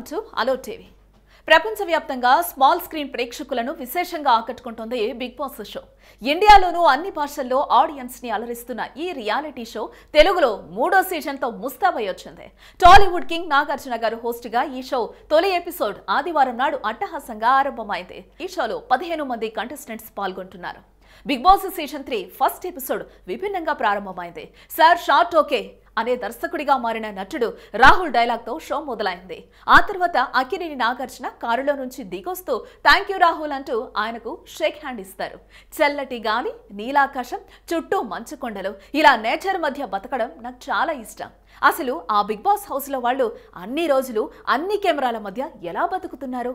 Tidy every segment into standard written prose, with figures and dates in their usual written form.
Welcome to Alo TV. Prapanchavyaptanga small screen prekshakulaanu visheshanga aakattukuntundi Bigg Boss show. ఇండియాలోనూ అన్ని భాషల్లో audience ని అలరిస్తున్న ఈ reality show తెలుగులో మూడో సీజన్ తో ముస్తాబై వచ్చింది. టాలీవుడ్ కింగ్ నాగార్జున గారు హోస్ట్ గా ఈ షో తొలి ఎపిసోడ్ ఆదివారం నాడు అట్టహాసంగా ఆరంభమైంది. ఈ షోలో 15 మంది కంటెస్టెంట్స్ పాల్గొంటున్నారు. Bigg Boss season 3 first episode విభిన్నంగా ప్రారంభమైంది. సార్ షార్ట్ ఓకే అనే దర్శకుడిగా మారిన నటుడు రాహుల్ డైలాగ్ తో షో మొదలైంది. ఆ తర్వాత అకినేని నాగార్జున కారులో నుంచి దిగొస్తూ థాంక్యూ రాహుల్ అంటూ ఆయనకు షేక్ హ్యాండ్ ఇస్తారు. చల్లటి గాలి, నీలాకాశం, చుట్టూ మంచు కొండలు, ఇలా నేచర్ మధ్య బతకడం నాకు చాలా ఇష్టం. అసలు ఆ బిగ్ బాస్ హౌస్ లో వాళ్ళు అన్ని రోజులు అన్ని కెమెరాల మధ్య ఎలా బతుకుతున్నారు?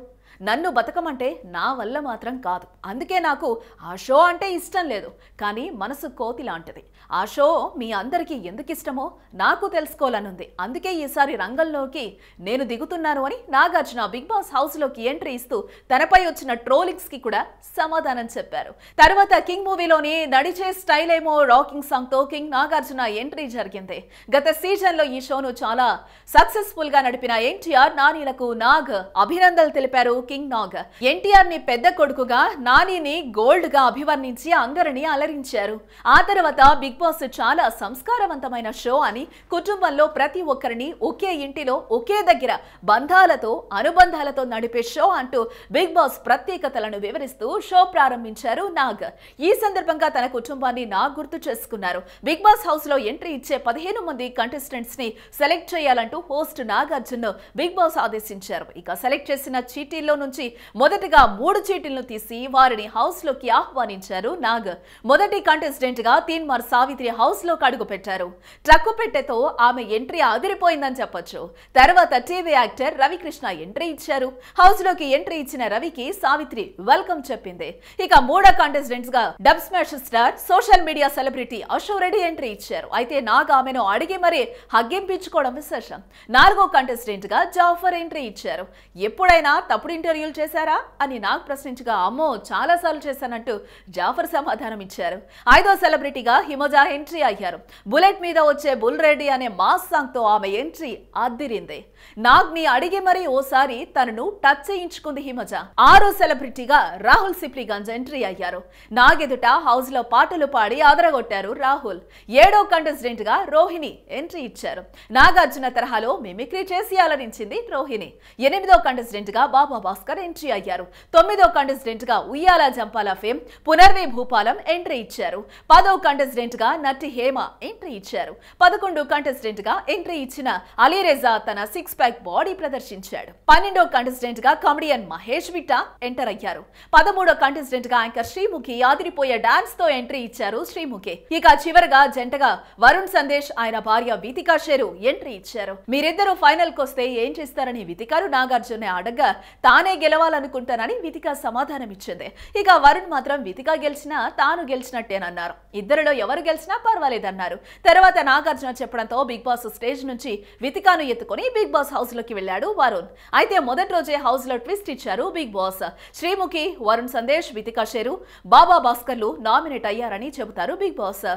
నన్ను బతకమంటే నా వల్ల మాత్రం కాదు. అందుకే నాకు ఆ షో అంటే ఇష్టం లేదు. కానీ మనసు కోతి లాంటిది. ఆ షో మీ అందరికీ ఎందుకు ఇష్టమో నాకు తెలుసుకోవాలనుంది. అందుకే ఈసారి రంగంలోకి నేను దిగుతున్నాను అని నాగార్జున బిగ్ బాస్ హౌస్లోకి ఎంట్రీ ఇస్తూ తనపై వచ్చిన ట్రోలింగ్స్ కి కూడా సమాధానం చెప్పారు. తర్వాత కింగ్ మూవీలోని నడిచే స్టైల్ ఏమో రాకింగ్ సాంగ్ తో కింగ్ నాగార్జున ఎంట్రీ జరిగింది. గత సీజన్ లో ఈ షోను చాలా సక్సెస్ఫుల్ గా నడిపిన ఎన్టీఆర్ నానీలకు నాగ్ అభినందనలు తెలిపారు. కింగ్ నాగ్ ఎన్టీఆర్ ని పెద్ద కొడుకుగా, నానీని గోల్డ్ గా అభివర్ణించి అందరినీ అలరించారు. ఆ తర్వాత బిగ్ బాస్ చాలా సంస్కారవంతమైన షో అని, కుటుంబంలో ప్రతి ఒక్కరిని ఒకే ఇంటిలో ఒకే దగ్గర బంధాలతో అనుబంధాలతో నడిపే షో అంటూ బిగ్ బాస్ ప్రత్యేకతలను వివరిస్తూ షో ప్రారంభించారు నాగ్. ఈ సందర్భంగా తన కుటుంబాన్ని నాగ్ గుర్తు చేసుకున్నారు. బిగ్ బాస్ హౌస్ లో ఎంట్రీ ఇచ్చే 15 మంది కంటెస్టెంట్స్ ని సెలెక్ట్ చేయాలంటూ హోస్ట్ నాగార్జున్ బిగ్ బాస్ ఆదేశించారు. ఇక సెలెక్ట్ చేసిన చీటీల్లో నుంచి మొదటగా 3 చీటీలను తీసి వారిని హౌస్ లోకి ఆహ్వానించారు నాగ్. మొదటి కంటెస్టెంట్ గా తీన్మార్ సావిత్రి హౌస్ లోకి అడుగు పెట్టారు. ట్రక్కు పెట్టెతో ఆమె ఎంట్రీ అదిరిపోయిందని చెప్పొచ్చు. తర్వాత టీవీ యాక్టర్ రవికృష్ణ ఎంట్రీ ఇచ్చారు. హౌస్ లోకి ఎంట్రీ ఇచ్చిన రవికి సావిత్రి వెల్కమ్ చెప్పింది. ఇక మూడో కంటెస్టెంట్స్ గా dub smash star, social media celebrity Ashok Reddy entry ఇచ్చారు. అయితే నాగ్ ఆమెను అడిగి మరీ హగ్గింపించుకోవడం విశేషం. నాలుగో కంటెస్టెంట్ గా జాఫర్ ఎంట్రీ ఇచ్చారు. ఎప్పుడైనా తప్పుడు ఇంటర్వ్యూలు చేశారా అని నాగ్ ప్రశ్నించగా, అమ్మో చాలా సార్లు చేశానంటూ జాఫర్ సమాధానం ఇచ్చారు. ఐదో సెలబ్రిటీగా హిమాజా ఎంట్రీ అయ్యారు. బుల్లెట్ మీద వచ్చే బుల్ రెడ్డి అనే మాస్ సాంగ్ తో ఆమె ఎంట్రీ అద్దిరింది. నాగ్ ని అడిగి మరీ ఓసారి తనను టచ్ చేయించుకుంది హిమాజా. ఆరో సెలబ్రిటీగా రాహుల్ సిప్లిగంజ్ ఎంట్రీ అయ్యారు. నాగ్ ఎదుట హౌస్ లో పాటలు పాడి ఆదరగొట్టారు రాహుల్. ఏడో కంటెస్టెంట్ గా రోహిణి ఎంట్రీ ఇచ్చారు. నాగార్జున తరహాలో మిమిక్రీ చేసి అలరించింది రోహిణి. ఎనిమిదో కంటెస్టెంట్ గా బాబా భాస్కర్ ఎంట్రీ అయ్యారు. తొమ్మిదో కంటెస్టెంట్ గా ఉయ్యాల జంపాల ఫేమ్ పునర్వే భూపాలం ఎంట్రీ ఇచ్చారు. పదో కంటెస్టెంట్ గా నటి హేమ ఎంట్రీ ఇచ్చారు. 11 కంటెస్టెంట్ గా ఎంట్రీ ఇచ్చిన అలీరేజా తన 6 ప్యాక్ బాడీ ప్రదర్శించాడు. 12 కంటెస్టెంట్ గా కమెడియన్ మహేష్విట ఎంటర్ అయ్యారు. 13 కంటెస్టెంట్ గా యాంకర్ శ్రీముఖి ఆదిరిపోయే డాన్స్ తో ఎంట్రీ ఇచ్చారు శ్రీముఖి. ఇక చివరగా జంటగా వరుణ్ సందేశ్, ఆయన భార్య వితికా షేరు ఎంట్రీ ఇచ్చారు. మీరిద్దరూ ఫైనల్ కొస్తే ఏం చేస్తారని వితికారు నాగార్జున అడగ్గా, తానే గెలవాలనుకుంటానని వితికా సమాధానం ఇచ్చింది. ఇక వరుణ్ మాత్రం వితికా గెలిచినా తాను గెలిచినట్టేనన్నారు. ఇద్దరిలో ఎవరు గెలిచినా పర్వాలేదన్నారు. తర్వాత నాగార్జున చెప్పడంతో బిగ్ బాస్ స్టేజ్ నుంచి వితికాను ఎత్తుకొని బిగ్ బాస్ హౌస్ లోకి వెళ్లాడు వరుణ్. అయితే మొదటి రోజే హౌస్ లో ట్విస్ట్ ఇచ్చారు బిగ్ బాస్. శ్రీముఖి, వరుణ్ సందేశ్, వితికా షేరు, బాబా భాస్కర్లు నామినేట్ అయ్యారని చెబుతారు బిగ్ బాస్.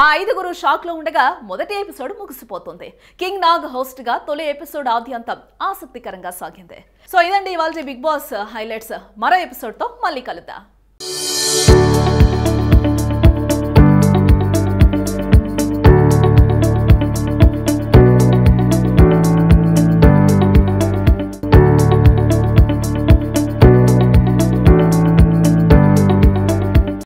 ఆ 5 షాక్ లో ఉండగా మొదటి ఎపిసోడ్ ముగిసిపోతుంది. కింగ్ నాగ్ హోస్ట్ గా తొలి ఎపిసోడ్ ఆద్యంతం ఆసక్తికరంగా సాగింది. సో ఇదండి ఇవాళ బిగ్ బాస్ హైలైట్స్. మరో ఎపిసోడ్ తో మళ్ళీ కలుద్దాం.